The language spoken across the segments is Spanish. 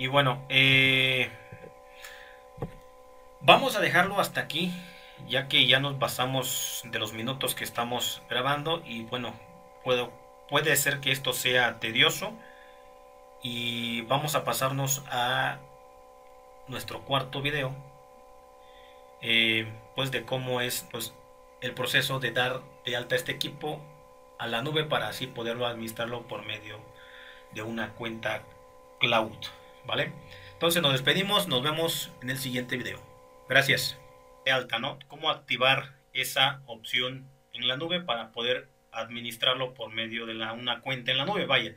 Y bueno, vamos a dejarlo hasta aquí, ya que ya nos pasamos de los minutos que estamos grabando. Y bueno, puede ser que esto sea tedioso. Y vamos a pasarnos a nuestro cuarto video, pues de cómo es el proceso de dar de alta este equipo a la nube para así poderlo administrarlo por medio de una cuenta cloud, ¿vale? Entonces nos despedimos, nos vemos en el siguiente video. Gracias. De alta, ¿no? Cómo activar esa opción en la nube para poder administrarlo por medio de una cuenta en la nube, vaya.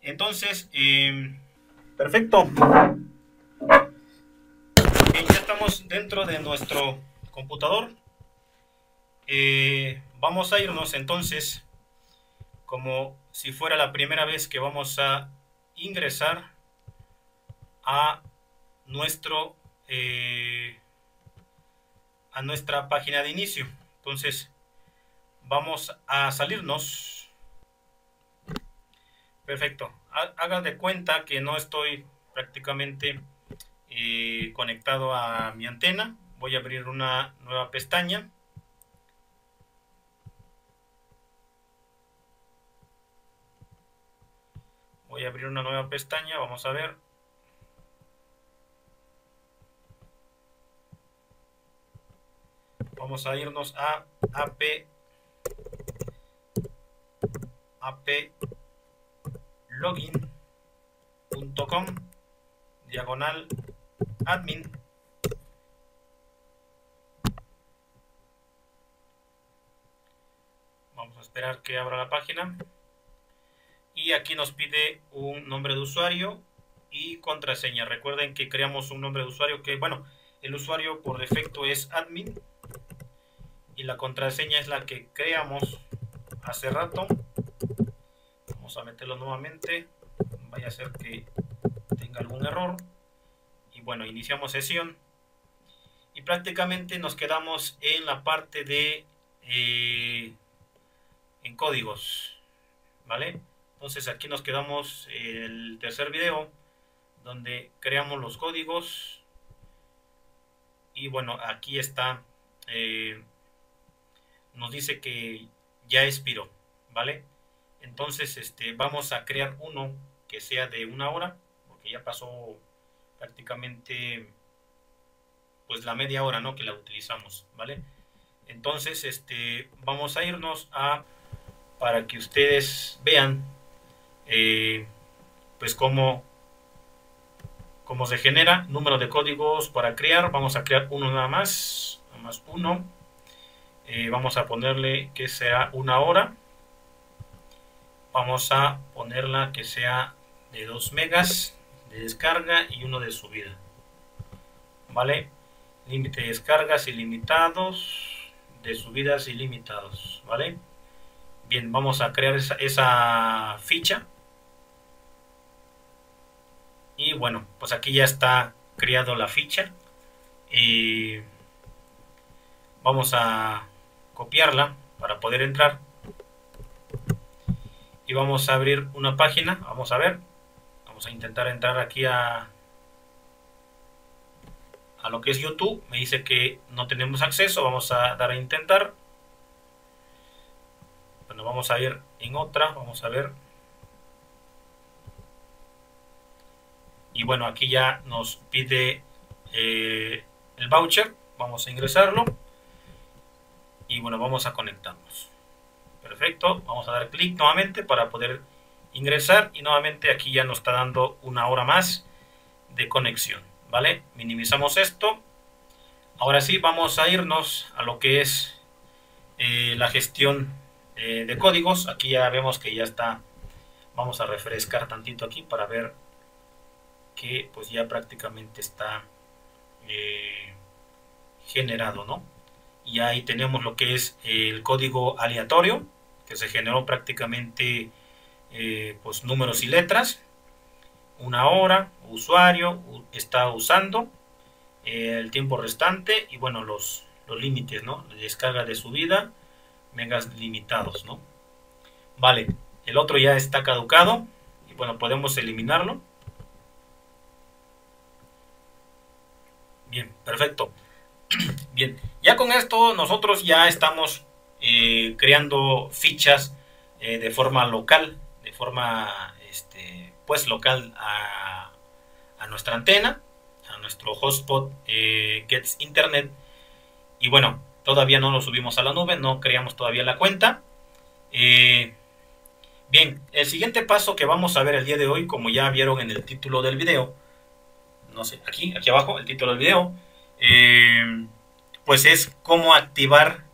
Entonces, perfecto. Ya estamos dentro de nuestro computador. Vamos a irnos entonces, como si fuera la primera vez que vamos a ingresar a nuestro a nuestra página de inicio. Entonces vamos a salirnos. Perfecto. Hagan de cuenta que no estoy prácticamente conectado a mi antena. Voy a abrir una nueva pestaña. Voy a abrir una nueva pestaña, vamos a ver. Vamos a irnos a aplogin.com/admin. Vamos a esperar que abra la página. Y aquí nos pide un nombre de usuario y contraseña. Recuerden que creamos un nombre de usuario que, bueno, el usuario por defecto es admin. Y la contraseña es la que creamos hace rato. Vamos a meterlo nuevamente. Vaya a ser que tenga algún error. Y bueno, iniciamos sesión. Y prácticamente nos quedamos en la parte de en códigos. ¿Vale? Entonces aquí nos quedamos en el tercer video, donde creamos los códigos. Y bueno, aquí está, nos dice que ya expiró, ¿vale? Entonces vamos a crear uno que sea de 1 hora, porque ya pasó prácticamente pues la media hora, ¿no?, que la utilizamos, ¿vale? Entonces vamos a irnos a, para que ustedes vean, pues como se genera, número de códigos para crear. Vamos a crear uno nada más uno. Vamos a ponerle que sea 1 hora. Vamos a ponerla que sea de 2 megas de descarga y 1 de subida, ¿vale? Límite de descargas ilimitados, de subidas ilimitados, ¿vale? Bien, vamos a crear esa ficha. Y bueno, pues aquí ya está creado la ficha. Vamos a copiarla para poder entrar. Y vamos a abrir una página. Vamos a ver. Vamos a intentar entrar aquí a lo que es YouTube. Me dice que no tenemos acceso. Vamos a dar a intentar. Bueno, vamos a ir en otra. Vamos a ver. Y bueno, aquí ya nos pide el voucher. Vamos a ingresarlo. Y bueno, vamos a conectarnos. Perfecto. Vamos a dar clic nuevamente para poder ingresar. Y nuevamente aquí ya nos está dando 1 hora más de conexión, ¿vale? Minimizamos esto. Ahora sí, vamos a irnos a lo que es la gestión de códigos. Aquí ya vemos que ya está. Vamos a refrescar tantito aquí para ver que pues ya prácticamente está generado, ¿no? Y ahí tenemos lo que es el código aleatorio, que se generó prácticamente pues números y letras. 1 hora, usuario está usando, el tiempo restante y bueno, los límites, ¿no? Descarga de subida, megas limitados, ¿no? Vale, el otro ya está caducado y bueno, podemos eliminarlo. Bien, perfecto. Bien, ya con esto nosotros ya estamos creando fichas de forma local, de forma local a nuestra antena, a nuestro hotspot Guest Internet. Y bueno, todavía no lo subimos a la nube, no creamos todavía la cuenta. Bien, el siguiente paso que vamos a ver el día de hoy, como ya vieron en el título del video, no sé, aquí abajo, el título del video, pues es cómo activar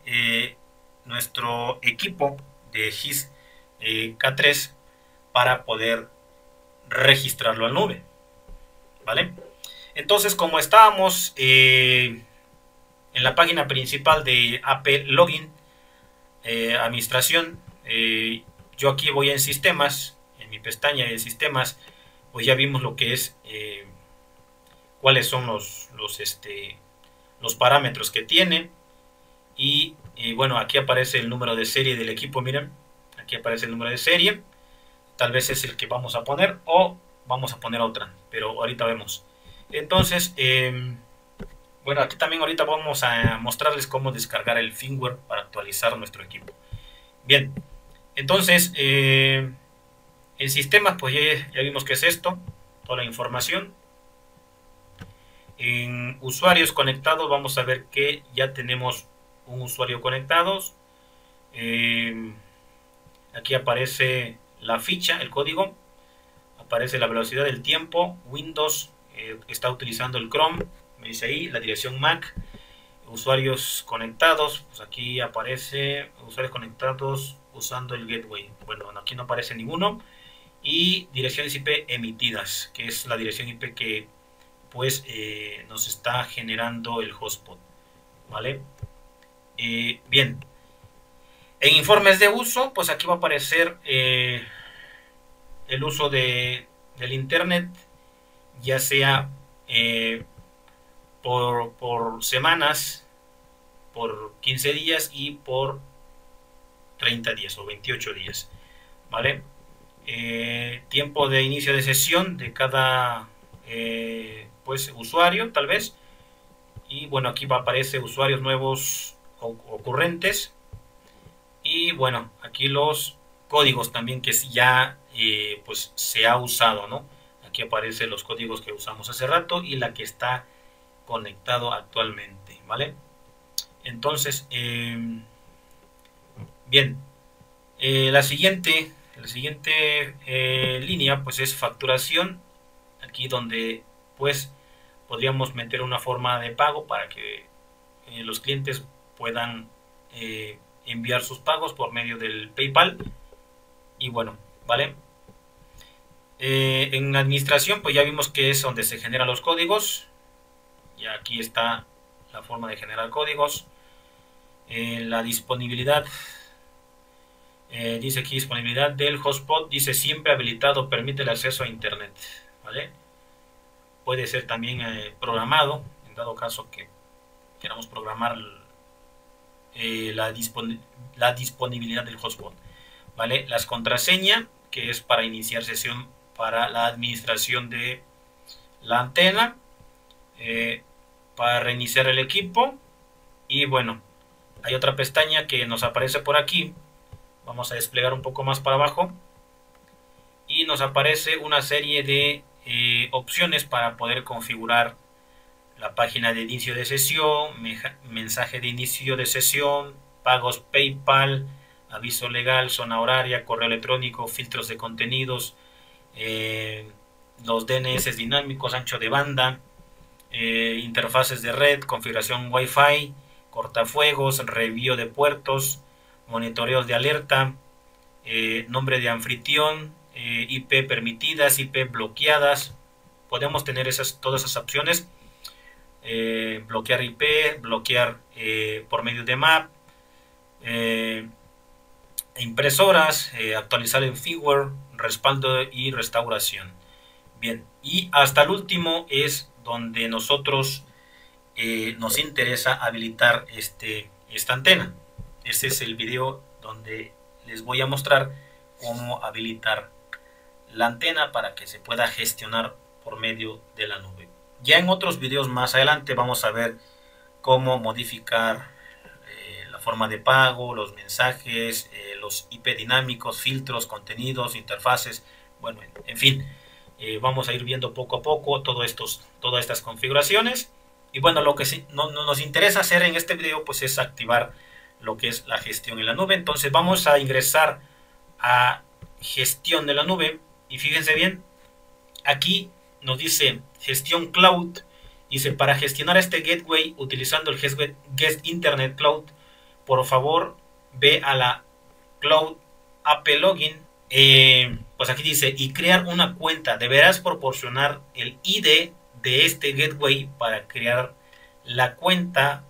nuestro equipo de GIS-K3 para poder registrarlo a la nube, ¿vale? Entonces, como estábamos en la página principal de APLogin, administración, yo aquí voy en sistemas, en mi pestaña de sistemas, pues ya vimos lo que es, cuáles son los parámetros que tiene. Y bueno, aquí aparece el número de serie del equipo, miren, aquí aparece el número de serie, tal vez es el que vamos a poner o vamos a poner otra, pero ahorita vemos. Entonces, bueno, aquí también ahorita vamos a mostrarles cómo descargar el firmware para actualizar nuestro equipo. Bien. Entonces, el sistema, pues ya vimos que es esto, toda la información. En usuarios conectados, vamos a ver que ya tenemos un usuario conectado. Aquí aparece la ficha, el código, aparece la velocidad, el tiempo, Windows, está utilizando el Chrome, me dice ahí, la dirección MAC, usuarios conectados, pues aquí aparece usuarios conectados usando el gateway. Bueno, aquí no aparece ninguno. Y direcciones IP emitidas, que es la dirección IP que pues nos está generando el hotspot, ¿vale? Bien, en informes de uso, pues aquí va a aparecer el uso del internet, ya sea por semanas, por 15 días y por 30 días o 28 días, ¿vale? Tiempo de inicio de sesión de cada usuario, tal vez. Y bueno, aquí va a aparecer usuarios nuevos ocurrentes. Y bueno, aquí los códigos también que ya se ha usado, ¿no? Aquí aparecen los códigos que usamos hace rato y la que está conectado actualmente, ¿vale? Entonces, bien, la siguiente línea pues es facturación, aquí donde pues podríamos meter una forma de pago para que los clientes puedan enviar sus pagos por medio del PayPal. Y bueno, vale, en administración pues ya vimos que es donde se generan los códigos, y aquí está la forma de generar códigos. La disponibilidad, dice aquí disponibilidad del hotspot, dice siempre habilitado, permite el acceso a internet, ¿vale? Puede ser también programado, en dado caso que queramos programar la disponibilidad del hotspot, ¿vale? Las contraseñas, que es para iniciar sesión para la administración de la antena, para reiniciar el equipo. Y bueno, hay otra pestaña que nos aparece por aquí, vamos a desplegar un poco más para abajo, y nos aparece una serie de opciones para poder configurar la página de inicio de sesión, mensaje de inicio de sesión, pagos PayPal, aviso legal, zona horaria, correo electrónico, filtros de contenidos, los DNS dinámicos, ancho de banda, interfaces de red, configuración Wi-Fi, cortafuegos, review de puertos, monitoreos de alerta, nombre de anfitrión, IP permitidas, IP bloqueadas. Podemos tener todas esas opciones, bloquear IP, bloquear por medio de map, impresoras, actualizar el firmware, respaldo y restauración. Bien, y hasta el último es donde nosotros nos interesa habilitar esta antena. Este es el video donde les voy a mostrar cómo habilitar la antena para que se pueda gestionar por medio de la nube. Ya en otros videos más adelante vamos a ver cómo modificar la forma de pago, los mensajes, los IP dinámicos, filtros, contenidos, interfaces, bueno, en fin. Vamos a ir viendo poco a poco todas estas configuraciones. Y bueno, lo que sí, no nos interesa hacer en este video pues es activar lo que es la gestión en la nube. Entonces vamos a ingresar a gestión de la nube y fíjense bien, aquí nos dice gestión cloud, dice para gestionar este gateway utilizando el Guest Internet Cloud, por favor ve a la cloud APLogin. Pues aquí dice, y crear una cuenta, deberás proporcionar el ID de este gateway para crear la cuenta.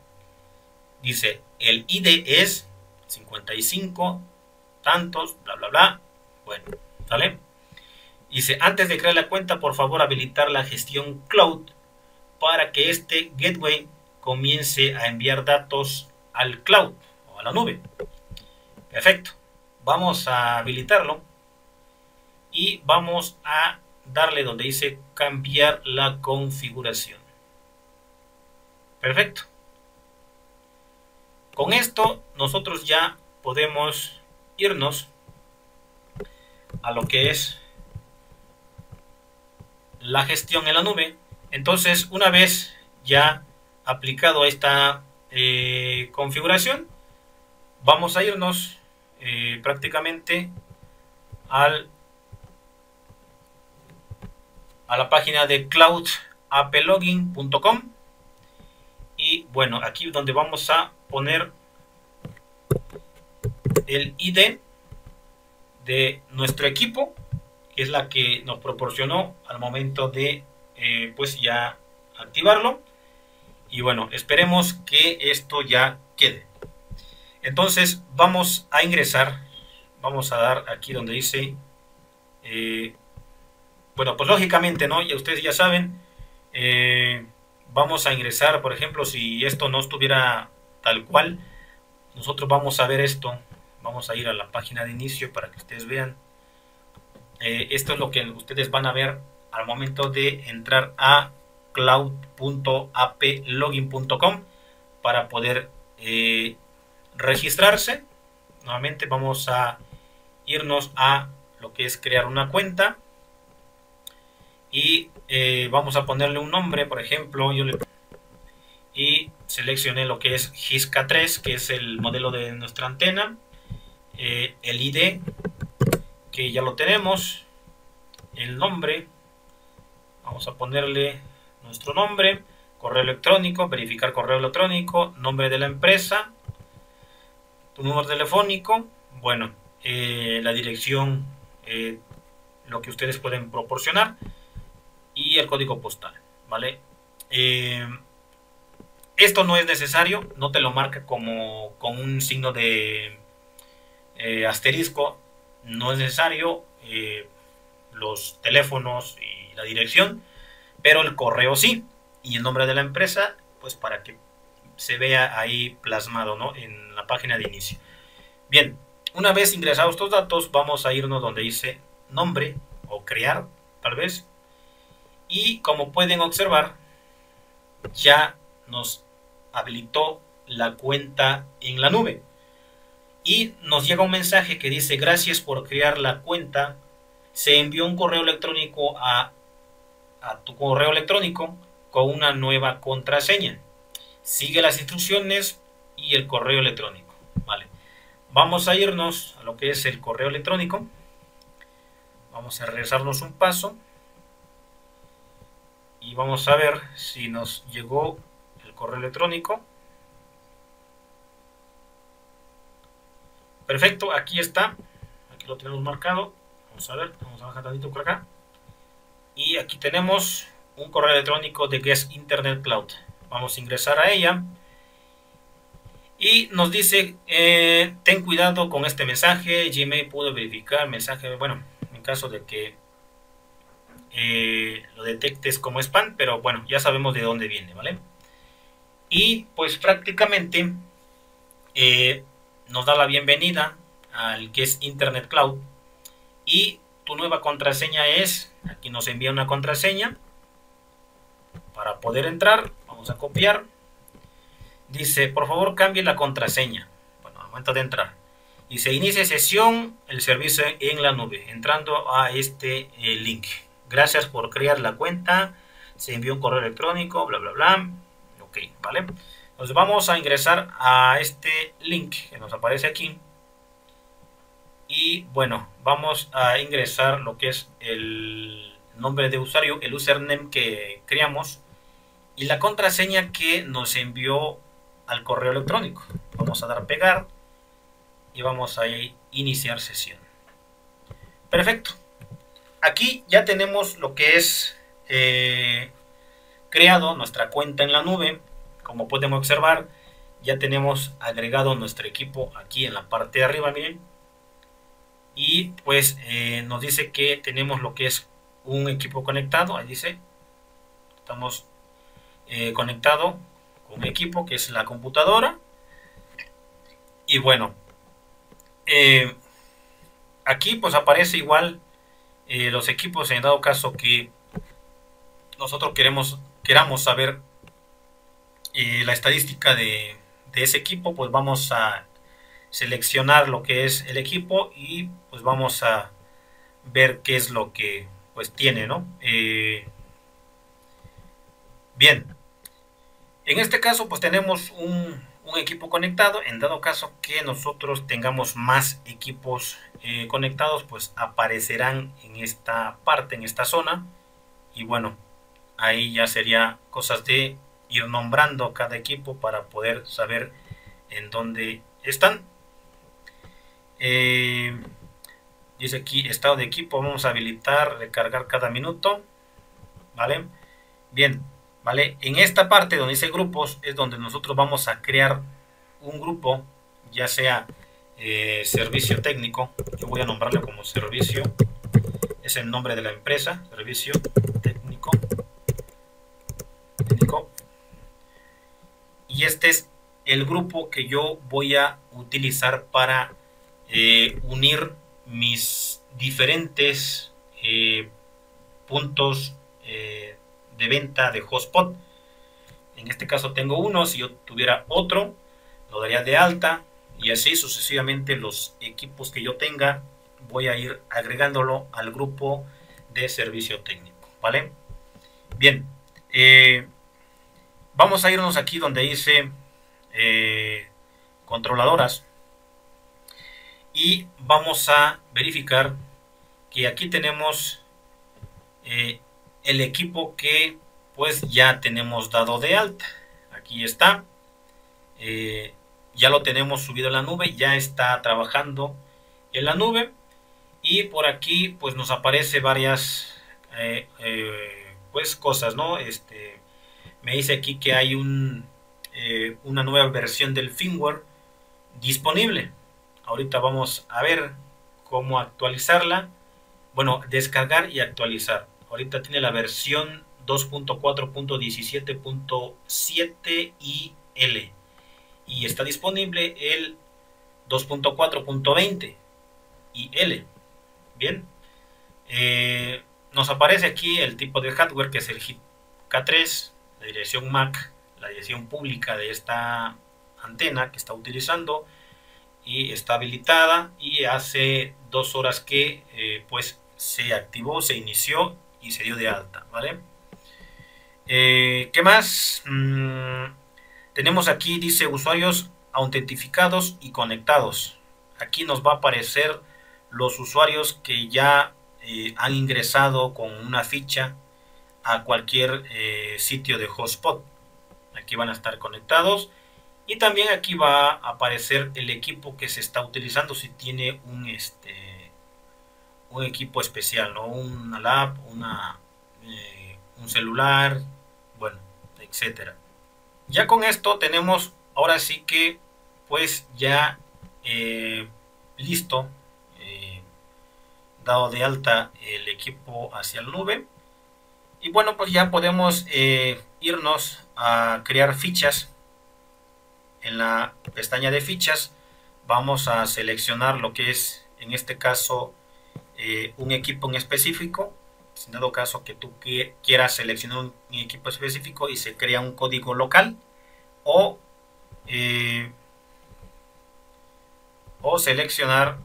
Dice, el ID es 55, tantos, bla, bla, bla. Bueno, ¿sale? Dice, antes de crear la cuenta, por favor habilitar la gestión cloud para que este gateway comience a enviar datos al cloud o a la nube. Perfecto. Vamos a habilitarlo. Y vamos a darle donde dice cambiar la configuración. Perfecto. Con esto nosotros ya podemos irnos a lo que es la gestión en la nube. Entonces, una vez ya aplicado esta configuración, vamos a irnos prácticamente a la página de cloudaplogin.com y bueno, aquí donde vamos a poner el ID de nuestro equipo, que es la que nos proporcionó al momento de pues ya activarlo. Y bueno, esperemos que esto ya quede. Entonces vamos a ingresar, vamos a dar aquí donde dice bueno, pues lógicamente, ¿no? Ya ustedes ya saben, vamos a ingresar, por ejemplo, si esto no estuviera tal cual, nosotros vamos a ver esto. Vamos a ir a la página de inicio para que ustedes vean. Esto es lo que ustedes van a ver al momento de entrar a cloud.aplogin.com para poder registrarse. Nuevamente vamos a irnos a lo que es crear una cuenta. Y vamos a ponerle un nombre, por ejemplo, y seleccioné lo que es GIS-K3, que es el modelo de nuestra antena, el ID, que ya lo tenemos, el nombre, vamos a ponerle nuestro nombre, correo electrónico, verificar correo electrónico, nombre de la empresa, tu número telefónico, bueno, la dirección, lo que ustedes pueden proporcionar, y el código postal, ¿vale? Esto no es necesario, no te lo marca como con un signo de asterisco, no es necesario los teléfonos y la dirección, pero el correo sí, y el nombre de la empresa, pues para que se vea ahí plasmado, ¿no? En la página de inicio. Bien, una vez ingresados estos datos, vamos a irnos donde dice nombre o crear, tal vez. Y como pueden observar, ya nos habilitó la cuenta en la nube. Y nos llega un mensaje que dice, gracias por crear la cuenta. Se envió un correo electrónico a tu correo electrónico con una nueva contraseña. Sigue las instrucciones y el correo electrónico. Vale. Vamos a irnos a lo que es el correo electrónico. Vamos a regresarnos un paso. Y vamos a ver si nos llegó el correo electrónico. Perfecto, aquí está. Aquí lo tenemos marcado. Vamos a ver, vamos a bajar tantito por acá. Y aquí tenemos un correo electrónico de Guest Internet Cloud. Vamos a ingresar a ella. Y nos dice, ten cuidado con este mensaje. Gmail pudo verificar mensaje. Bueno, en caso de que lo detectes como spam, pero bueno, ya sabemos de dónde viene, ¿vale? Y pues prácticamente nos da la bienvenida al Guest Internet Cloud y tu nueva contraseña es, aquí nos envía una contraseña Para poder entrar, vamos a copiar. Dice, por favor, cambie la contraseña. Bueno, al momento de entrar. Y se inicia sesión, el servicio en la nube, entrando a este link. Gracias por crear la cuenta. Se envió un correo electrónico, bla, bla, bla. Ok, vale. Nos vamos a ingresar a este link que nos aparece aquí. Y bueno, vamos a ingresar lo que es el nombre de usuario, el username que creamos y la contraseña que nos envió al correo electrónico. Vamos a dar pegar y vamos a iniciar sesión. Perfecto. Aquí ya tenemos lo que es creado nuestra cuenta en la nube. Como podemos observar, ya tenemos agregado nuestro equipo aquí en la parte de arriba, miren. Y pues nos dice que tenemos lo que es un equipo conectado. Ahí dice, estamos conectado con un equipo que es la computadora. Y bueno, aquí pues aparece igual los equipos en dado caso que nosotros queramos saber la estadística de ese equipo. Pues vamos a seleccionar lo que es el equipo y pues vamos a ver qué es lo que pues tiene, ¿no? Bien, en este caso pues tenemos un equipo conectado. En dado caso que nosotros tengamos más equipos conectados, pues aparecerán en esta parte, en esta zona. Y bueno, ahí ya sería cosas de ir nombrando cada equipo para poder saber en dónde están. Dice aquí estado de equipo, vamos a habilitar recargar cada minuto, vale. Bien, vale, en esta parte donde dice grupos es donde nosotros vamos a crear un grupo, ya sea servicio técnico. Yo voy a nombrarlo como servicio, es el nombre de la empresa, servicio técnico. Y este es el grupo que yo voy a utilizar para unir mis diferentes puntos de venta de hotspot. En este caso tengo uno, si yo tuviera otro, lo daría de alta y así sucesivamente los equipos que yo tenga voy a ir agregándolo al grupo de servicio técnico, ¿vale? Bien, vamos a irnos aquí donde dice controladoras y vamos a verificar que aquí tenemos el equipo que pues ya tenemos dado de alta. Aquí está, ya lo tenemos subido a la nube, ya está trabajando en la nube y por aquí pues nos aparece varias pues cosas, ¿no? Me dice aquí que hay una nueva versión del firmware disponible. Ahorita vamos a ver cómo actualizarla. Bueno, descargar y actualizar. Ahorita tiene la versión 2.4.17.7IL. Y está disponible el 2.4.20IL. Bien. Nos aparece aquí el tipo de hardware que es el GIT-K3. La dirección MAC, la dirección pública de esta antena que está utilizando y está habilitada y hace 2 horas que pues se activó, se inició y se dio de alta, ¿vale? ¿Qué más? Tenemos aquí, dice usuarios autentificados y conectados. Aquí nos va a aparecer los usuarios que ya han ingresado con una ficha a cualquier sitio de hotspot. Aquí van a estar conectados y también aquí va a aparecer el equipo que se está utilizando, si tiene un equipo especial, ¿no? Una lab, un celular, bueno, etcétera. Ya con esto tenemos ahora sí que pues ya listo, dado de alta el equipo hacia la nube. Y bueno, pues ya podemos irnos a crear fichas. En la pestaña de fichas vamos a seleccionar lo que es, en este caso, un equipo en específico. en dado caso que tú quieras seleccionar un equipo específico y se crea un código local, o seleccionar,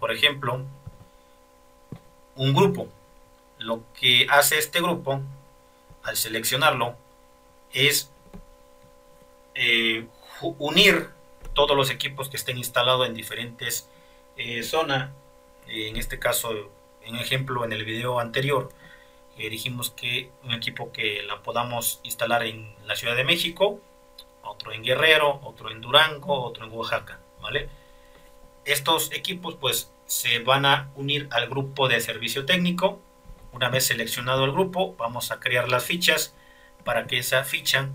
por ejemplo, un grupo. Lo que hace este grupo, al seleccionarlo, es unir todos los equipos que estén instalados en diferentes zonas. En este caso, en ejemplo, en el video anterior, dijimos que un equipo que la podamos instalar en la Ciudad de México, otro en Guerrero, otro en Durango, otro en Oaxaca, ¿vale? Estos equipos pues se van a unir al grupo de servicio técnico. Una vez seleccionado el grupo, vamos a crear las fichas para que esa ficha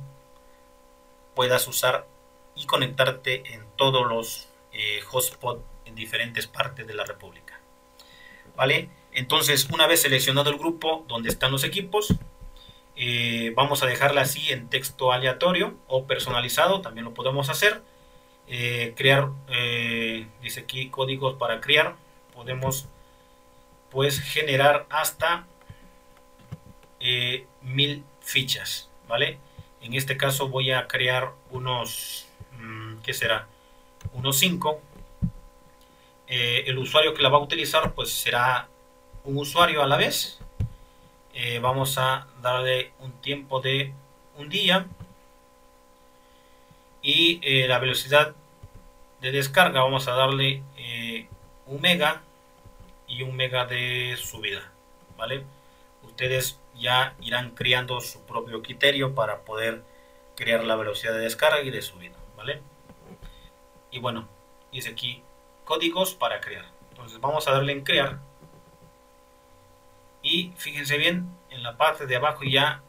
puedas usar y conectarte en todos los hotspots en diferentes partes de la República, ¿vale? Entonces, una vez seleccionado el grupo donde están los equipos, vamos a dejarla así en texto aleatorio o personalizado, también lo podemos hacer. Crear, dice aquí códigos para crear, podemos pues generar hasta 1000 fichas, ¿vale? En este caso voy a crear unos, ¿qué será? Unos 5. El usuario que la va a utilizar pues será un usuario a la vez. Vamos a darle un tiempo de un día. Y la velocidad de descarga vamos a darle 1 mega. Y 1 mega de subida, ¿vale? Ustedes ya irán creando su propio criterio para poder crear la velocidad de descarga y de subida, ¿vale? Y bueno, dice aquí códigos para crear. Entonces vamos a darle en crear. Y fíjense bien, en la parte de abajo ya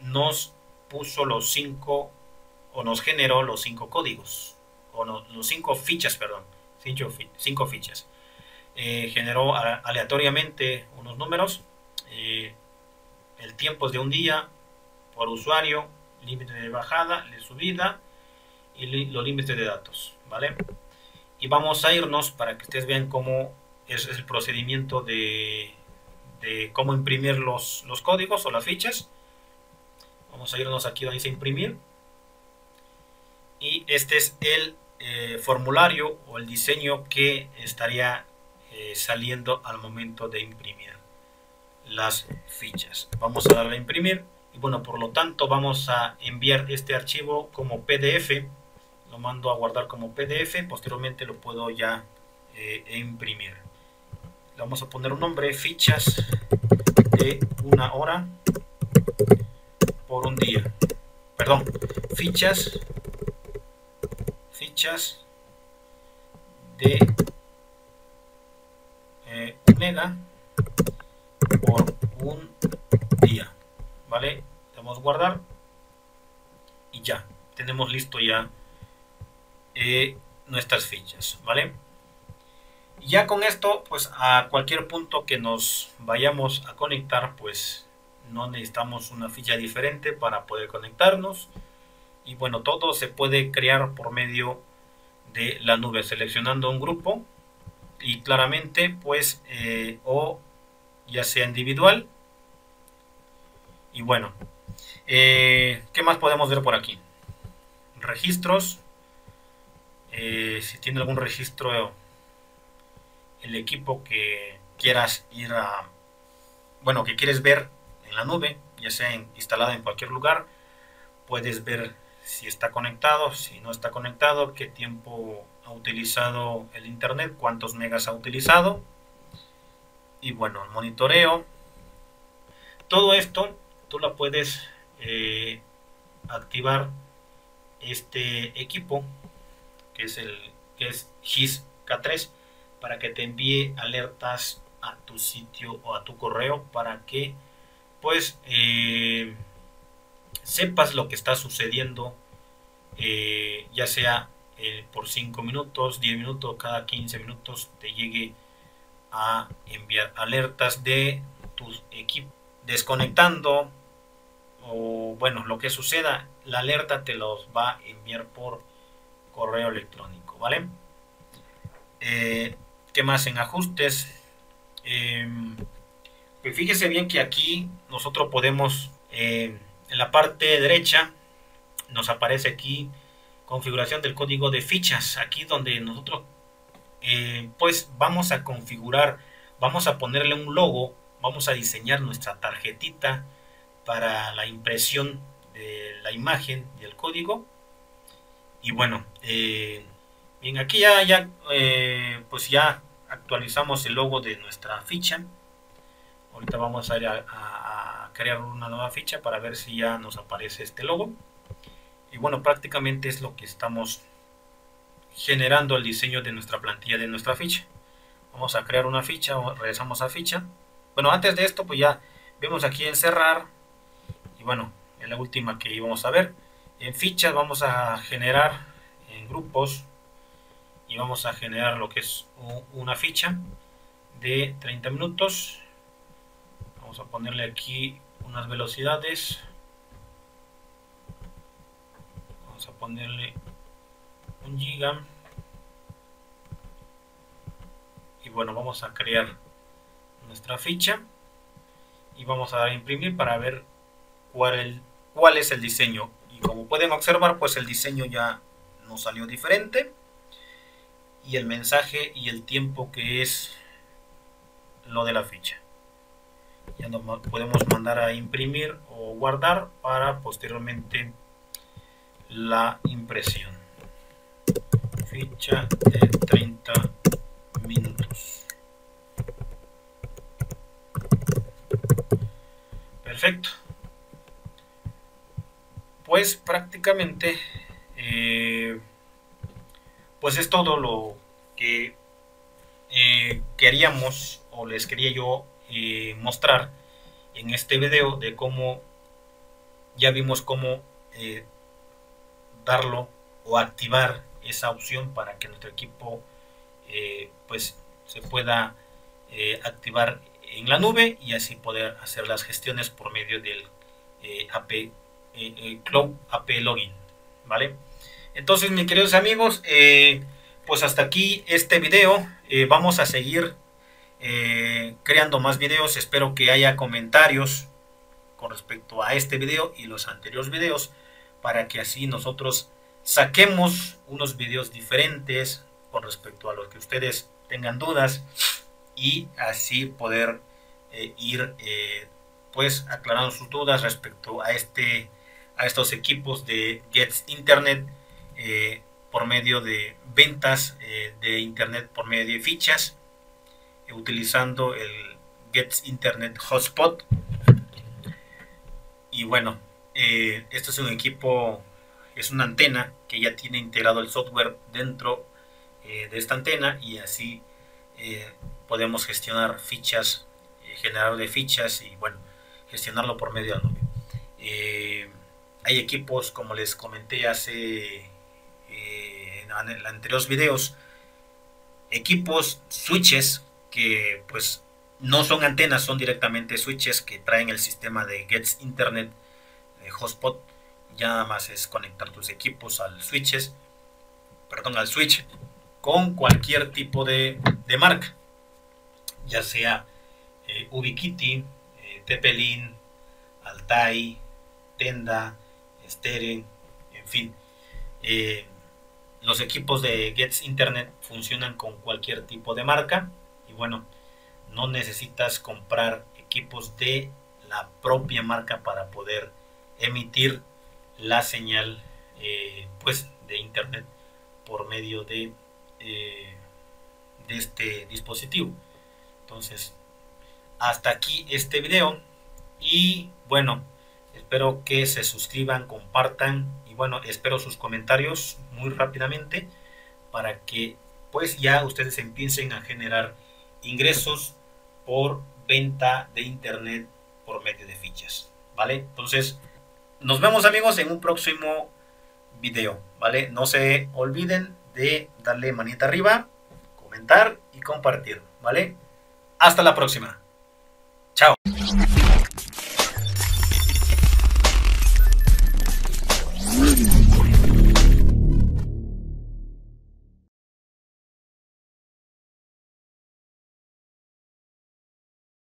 nos puso los 5, o nos generó los 5 códigos, o no, los 5 fichas, perdón, 5 fichas. Generó aleatoriamente unos números, el tiempo es de un día por usuario, límite de bajada, de subida y los límites de datos, ¿vale? Y vamos a irnos para que ustedes vean cómo es el procedimiento de cómo imprimir los códigos o las fichas. Vamos a irnos aquí donde dice imprimir, y este es el formulario o el diseño que estaría saliendo al momento de imprimir las fichas. Vamos a darle a imprimir y bueno, por lo tanto vamos a enviar este archivo como PDF. Lo mando a guardar como PDF, posteriormente lo puedo ya imprimir. Le vamos a poner un nombre, fichas de 1 hora por 1 día, perdón, fichas de 1 mega por 1 día, ¿vale? Damos guardar y ya tenemos listo ya nuestras fichas, ¿vale? Y ya con esto pues a cualquier punto que nos vayamos a conectar pues no necesitamos una ficha diferente para poder conectarnos. Y bueno, todo se puede crear por medio de la nube seleccionando un grupo. Y claramente pues o ya sea individual. Y bueno, ¿qué más podemos ver por aquí? Registros, si tiene algún registro el equipo que quieras ir a, bueno, que quieres ver en la nube, ya sea instalada en cualquier lugar, puedes ver si está conectado, si no está conectado, qué tiempo ha utilizado el internet, cuántos megas ha utilizado, y bueno, el monitoreo. Todo esto tú lo puedes activar este equipo que es el GIS-K3 para que te envíe alertas a tu sitio o a tu correo para que pues sepas lo que está sucediendo, ya sea por 5 minutos, 10 minutos, cada 15 minutos te llegue a enviar alertas de tus equipos desconectando, o bueno, lo que suceda, la alerta te los va a enviar por correo electrónico, ¿vale? ¿Qué más en ajustes? Fíjese bien que aquí nosotros podemos, en la parte derecha, nos aparece aquí configuración del código de fichas. Aquí donde nosotros pues vamos a configurar, vamos a ponerle un logo, vamos a diseñar nuestra tarjetita para la impresión de la imagen y el código. Y bueno, bien, aquí ya actualizamos el logo de nuestra ficha. Ahorita vamos a ir a crear una nueva ficha para ver si ya nos aparece este logo. Y bueno, prácticamente es lo que estamos generando, el diseño de nuestra plantilla, de nuestra ficha. Vamos a crear una ficha, regresamos a ficha. Bueno, antes de esto pues ya vemos aquí en cerrar. Y bueno, en la última que íbamos a ver, en fichas vamos a generar en grupos. Y vamos a generar lo que es una ficha de 30 minutos. Vamos a ponerle aquí unas velocidades. Vamos a ponerle 1 giga. Y bueno, vamos a crear nuestra ficha y vamos a dar a imprimir para ver cuál es el diseño. Y como pueden observar, pues el diseño ya nos salió diferente, y el mensaje y el tiempo, que es lo de la ficha, ya nos podemos mandar a imprimir o guardar para posteriormente la impresión. Ficha de 30 minutos. Perfecto. Pues prácticamente pues es todo lo que queríamos, o les quería yo mostrar en este video, de cómo ya vimos cómo darlo o activar esa opción para que nuestro equipo pues se pueda activar en la nube, y así poder hacer las gestiones por medio del APLogin, ¿vale? Entonces, mis queridos amigos, pues hasta aquí este video. Vamos a seguir creando más videos. Espero que haya comentarios con respecto a este video y los anteriores videos, para que así nosotros saquemos unos videos diferentes con respecto a los que ustedes tengan dudas, y así poder ir pues aclarando sus dudas respecto a estos equipos de Guest Internet por medio de ventas de Internet, por medio de fichas, utilizando el Guest Internet Hotspot. Y bueno, esto es un equipo, es una antena que ya tiene integrado el software dentro de esta antena, y así podemos gestionar fichas, generar de fichas, y bueno, gestionarlo por medio de la nube. Hay equipos, como les comenté en los anteriores videos, equipos switches que pues no son antenas, son directamente switches que traen el sistema de Guest Internet Hotspot. Ya nada más es conectar tus equipos al switch con cualquier tipo de marca, ya sea Ubiquiti, TP-Link, Altai, Tenda, Estere, en fin. Los equipos de Guest Internet funcionan con cualquier tipo de marca, y bueno, no necesitas comprar equipos de la propia marca para poder emitir la señal pues de internet por medio de este dispositivo. Entonces, hasta aquí este video, y bueno, espero que se suscriban, compartan, y bueno, espero sus comentarios muy rápidamente, para que pues ya ustedes empiecen a generar ingresos por venta de internet por medio de fichas, ¿vale? Entonces, nos vemos, amigos, en un próximo video, ¿vale? No se olviden de darle manita arriba, comentar y compartir, ¿vale? Hasta la próxima. Chao.